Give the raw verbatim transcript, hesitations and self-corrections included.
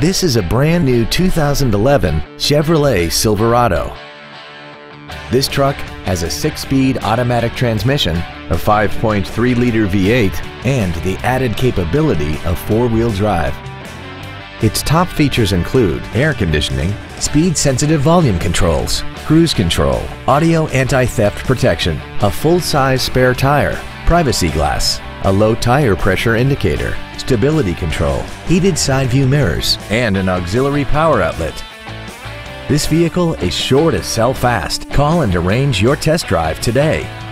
This is a brand new two thousand eleven Chevrolet Silverado. This truck has a six-speed automatic transmission, a five point three liter V eight, and the added capability of four-wheel drive. Its top features include air conditioning, speed-sensitive volume controls, cruise control, audio anti-theft protection, a full-size spare tire, privacy glass, a low tire pressure indicator, stability control, heated side view mirrors, and an auxiliary power outlet. This vehicle is sure to sell fast. Call and arrange your test drive today.